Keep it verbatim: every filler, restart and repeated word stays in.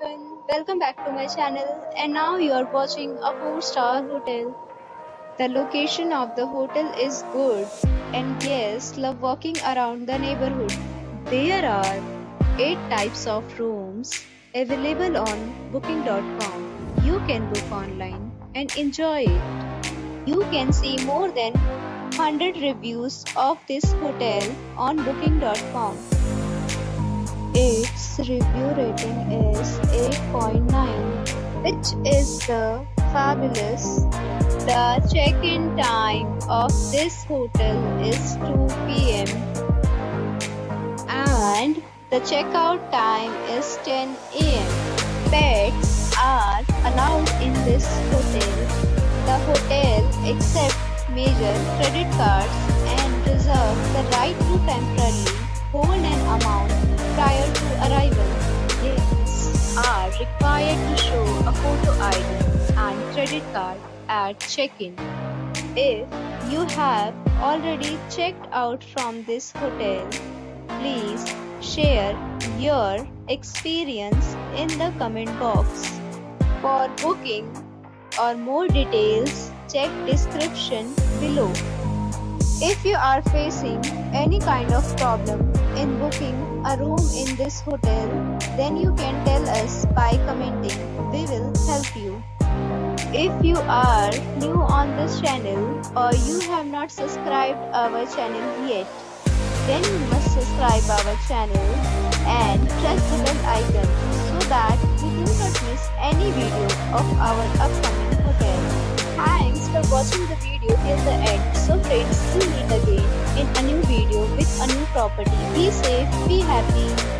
everyone, welcome back to my channel, and now you are watching a four star hotel. The location of the hotel is good and guests love walking around the neighborhood. There are eight types of rooms available on booking dot com. You can book online and enjoy it. You can see more than one hundred reviews of this hotel on booking dot com. Its review rating is eight point nine, which is the fabulous. The check-in time of this hotel is two p m and the checkout time is ten a m Pets are allowed in this hotel. The hotel accepts major credit cards and reserves the right to temporarily hold an amount prior to arrival. Guests are required to show a photo I D and credit card at check-in. If you have already checked out from this hotel, please share your experience in the comment box. For booking or more details, check description below. If you are facing any kind of problem in booking a room in this hotel, then you can tell us by commenting. We will help you. If you are new on this channel or you have not subscribed our channel yet, then you must subscribe our channel and press the bell icon so that you do not miss any video of our upcoming hotel. Thanks for watching the video till the end. So friends, we'll meet again in a new video with a new property. Be safe, be happy.